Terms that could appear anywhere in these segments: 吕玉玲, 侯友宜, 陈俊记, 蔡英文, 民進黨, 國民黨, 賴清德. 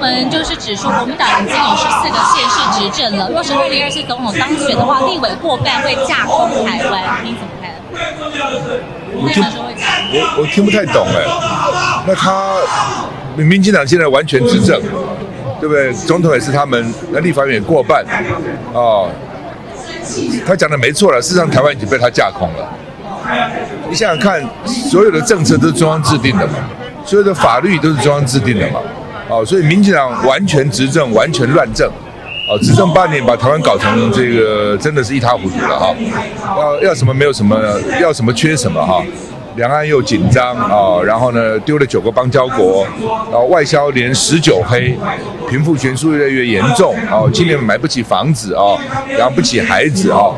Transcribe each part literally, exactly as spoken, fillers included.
门就是指出国民党已经有十四个县市执政了，若是二零二四总统当选的话，立委过半会架空台湾，你怎么看？我听我我听不太懂哎，那他民进党现在完全执政，对不对？总统也是他们，那立法院也过半，哦，他讲的没错了，事实上台湾已经被他架空了。你想想看，所有的政策都是中央制定的嘛，所有的法律都是中央制定的嘛。 哦，所以民进党完全执政，完全乱政，哦，执政八年把台湾搞成这个真的是一塌糊涂了哈、哦，要要什么没有什么，要什么缺什么哈、哦，两岸又紧张哦，然后呢丢了九个邦交国，然后外销连十九黑，贫富悬殊越来越严重哦，今年买不起房子哦，养不起孩子哦，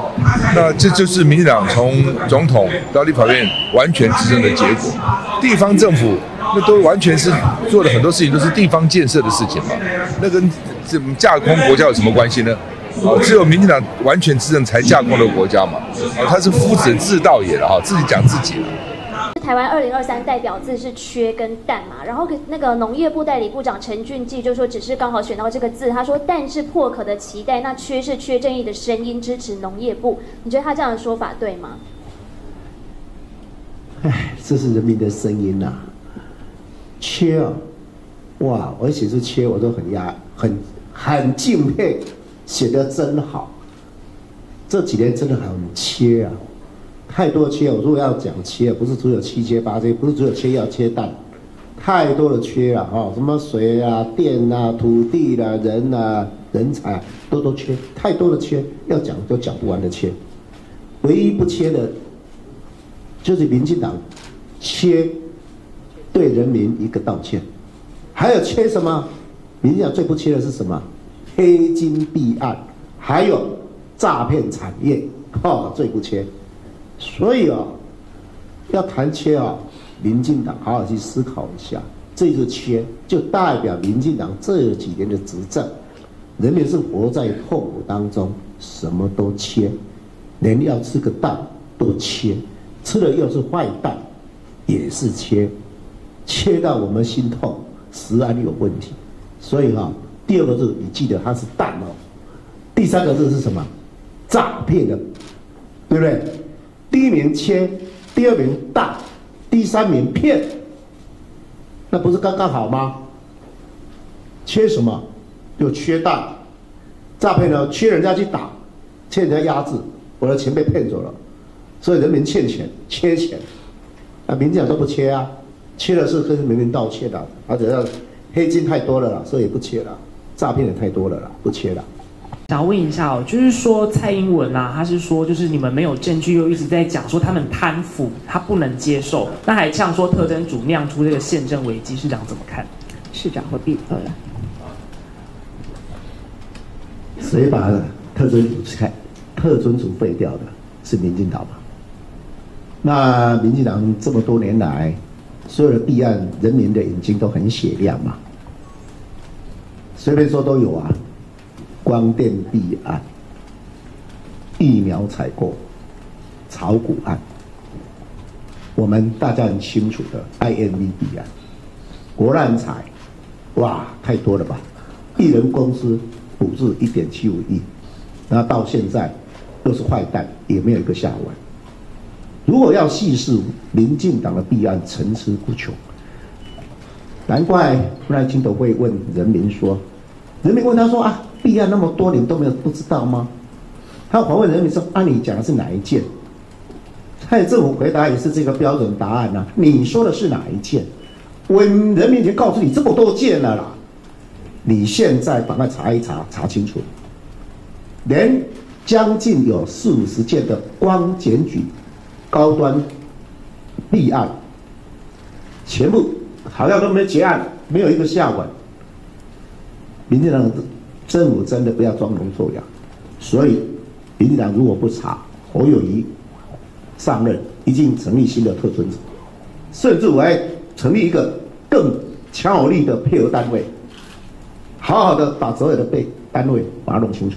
那这就是民进党从总统到立法院完全执政的结果，地方政府。 那都完全是做的很多事情都是地方建设的事情嘛，那跟这架空国家有什么关系呢？哦，只有民进党完全执政才架空的国家嘛，哦，他是夫子自道也了哈，自己讲自己了。台湾二零二三代表字是缺跟淡嘛，然后那个农业部代理部长陈俊记就说，只是刚好选到这个字，他说淡是破壳的期待，那缺是缺正义的声音，支持农业部。你觉得他这样的说法对吗？哎，这是人民的声音呐、啊。 缺哦，哇！我写出缺，我都很压，很很敬佩，写得真好。这几年真的很缺啊，太多缺。我如果要讲缺，不是只有七缺八缺，不是只有缺药缺蛋，太多的缺了哈、哦！什么水啊、电啊、土地啦、啊、人啊、人才、啊、都都缺，太多的缺，要讲都讲不完的缺。唯一不缺的，就是民进党缺。 对人民一个道歉，还有缺什么？民进党最不缺的是什么？黑金弊案，还有诈骗产业，哦，最不缺。所以哦，要谈缺哦，民进党好好去思考一下，这个缺就代表民进党这几年的执政，人民是活在痛苦当中，什么都缺，连要吃个蛋都缺，吃了又是坏蛋，也是缺。 切到我们心痛，食安有问题，所以哈、哦，第二个字你记得它是蛋哦，第三个字是什么？诈骗的，对不对？第一名切，第二名蛋，第三名骗，那不是刚刚好吗？缺什么？就缺蛋，诈骗呢？缺人家去打，欠人家压制，我的钱被骗走了，所以人民欠钱，缺钱，啊，民进党都不缺啊。 缺的是跟人民道歉的，而且要黑金太多了啦，所以也不缺了，诈骗也太多了啦，不缺了。想问一下哦，就是说蔡英文啊，他是说就是你们没有证据，又一直在讲说他们贪腐，他不能接受，那还像说特侦组酿出这个宪政危机，市长怎么看？市长会闭嘴了。谁把特侦组开特侦组废掉的？是民进党吗？那民进党这么多年来。 所有的弊案，人民的眼睛都很雪亮嘛，随便说都有啊，光电弊案、疫苗采购、炒股案，我们大家很清楚的 I M V 弊案、国难财，哇，太多了吧？一人公司补助 一点七五亿，那到现在又是坏蛋，也没有一个下文。 如果要细数民进党的弊案层出不穷，难怪赖清德会问人民说，人民问他说啊，弊案那么多，你们都没有不知道吗？他反问人民说啊，你讲的是哪一件？蔡政府回答也是这个标准答案啊，你说的是哪一件？我人民已经告诉你这么多件了啦，你现在赶快查一查，查清楚，连将近有四五十件的光检举。 高端弊案，全部好像都没结案，没有一个下文。民进党政府真的不要装聋作哑，所以民进党如果不查，侯友宜上任一定成立新的特侦组，甚至我还成立一个更强有力的配合单位，好好的把所有的被单位把它弄清楚，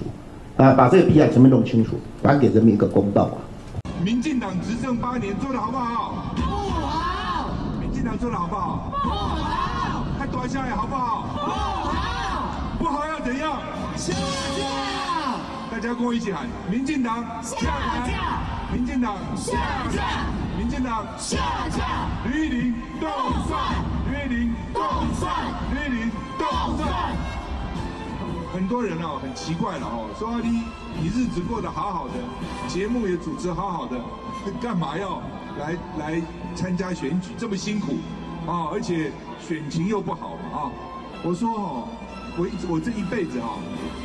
啊，把这个弊案全部弄清楚，还给人民一个公道啊。 民进党执政八年做得好不好？不好。民进党做得好不好？不好。太短下来好不好？不好。大家跟我一起喊：民进党下架！民进党下架！民进党下架！吕玉玲动算！吕玉玲动算！吕玉玲动算！很多人哦，很奇怪了哦，说你你日子过得好好的，节目也主持好好的，干嘛要来来参加选举这么辛苦啊、哦？而且选情又不好嘛啊、哦！我说哦，我我这一辈子哈、哦。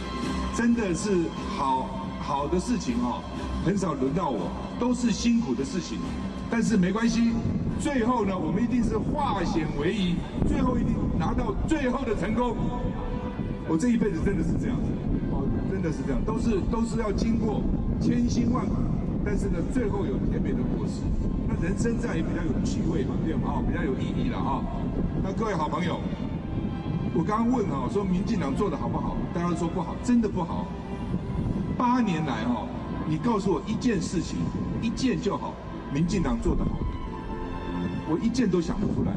真的是好好的事情哦，很少轮到我，都是辛苦的事情。但是没关系，最后呢，我们一定是化险为夷，最后一定拿到最后的成功。我这一辈子真的是这样子，哦，真的是这样，都是都是要经过千辛万苦，但是呢，最后有甜美的果实。那人生这样也比较有趣味嘛，对吗？哦，比较有意义了哈、哦。那各位好朋友。 我刚刚问哈、哦，说民进党做的好不好？大家都说不好，真的不好。八年来哈、哦，你告诉我一件事情，一件就好，民进党做的好，我一件都想不出来。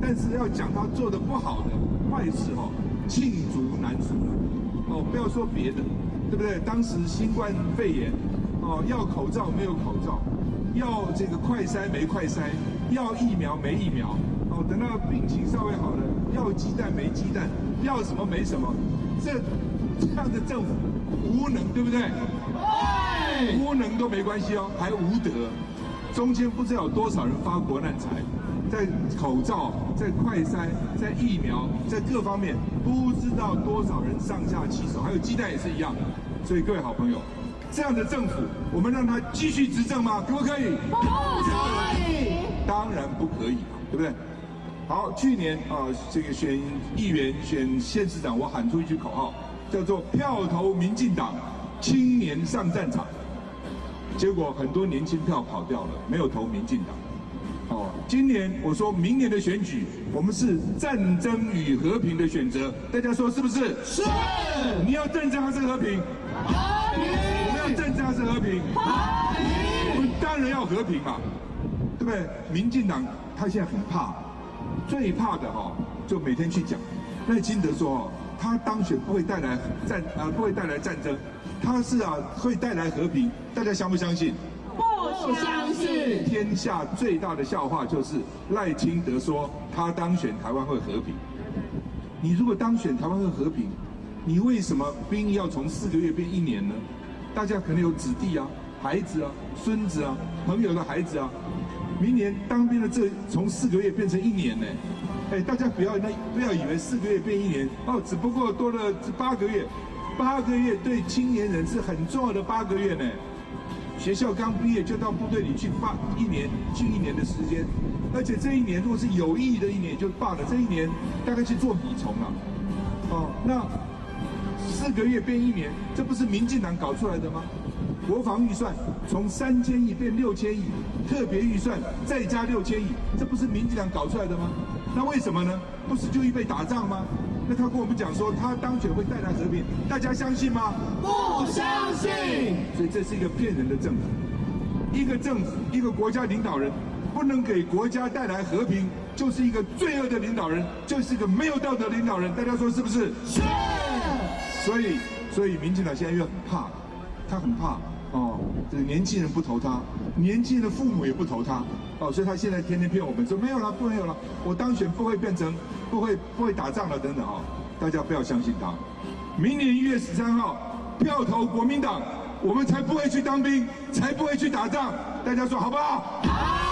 但是要讲他做的不好的坏事哈、哦，罄竹难书了。哦，不要说别的，对不对？当时新冠肺炎，哦，要口罩没有口罩，要这个快筛没快筛，要疫苗没疫苗。 哦，等到病情稍微好了，要鸡蛋没鸡蛋，要什么没什么，这这样的政府无能，对不对？哎、无能都没关系哦，还无德，中间不知道有多少人发国难财，在口罩、在快筛、在疫苗、在各方面，不知道多少人上下其手，还有鸡蛋也是一样的。所以各位好朋友，这样的政府，我们让他继续执政吗？可不可以？不可以，当然不可以，对不对？ 好，去年啊、呃，这个选议员、选县市长，我喊出一句口号，叫做“票投民进党，青年上战场”。结果很多年轻票跑掉了，没有投民进党。哦，今年我说明年的选举，我们是战争与和平的选择，大家说是不是？是。你要战争还是和平？和平。我们要战争还是和平？和平。我们当然要和平嘛，对不对？民进党他现在很怕。 最怕的哈、哦，就每天去讲。赖清德说哦，他当选不会带来战啊、呃，不会带来战争，他是啊会带来和平。大家相不相信？不相信。天下最大的笑话就是赖清德说他当选台湾会和平。你如果当选台湾会和平，你为什么兵役要从四个月变一年呢？大家可能有子弟啊、孩子啊、孙子啊、朋友的孩子啊。 明年当兵的这从四个月变成一年呢，哎，大家不要那不要以为四个月变一年哦，只不过多了八个月，八个月对青年人是很重要的八个月呢。学校刚毕业就到部队里去霸一年，去一年的时间，而且这一年如果是有意义的一年就罢了，这一年大概去做米虫了，哦，那四个月变一年，这不是民进党搞出来的吗？ 国防预算从三千亿变六千亿，特别预算再加六千亿，这不是民进党搞出来的吗？那为什么呢？不是就预备打仗吗？那他跟我们讲说他当选会带来和平，大家相信吗？不相信。所以这是一个骗人的政府，一个政府，一个国家领导人不能给国家带来和平，就是一个罪恶的领导人，就是一个没有道德领导人。大家说是不是？是。所以，所以民进党现在又很怕，他很怕。 哦，这个年轻人不投他，年轻人的父母也不投他，哦，所以他现在天天骗我们说没有了，不没有了，我当选不会变成，不会不会打仗了等等哦，大家不要相信他。明年一月十三号，票投国民党，我们才不会去当兵，才不会去打仗，大家说好不好？好。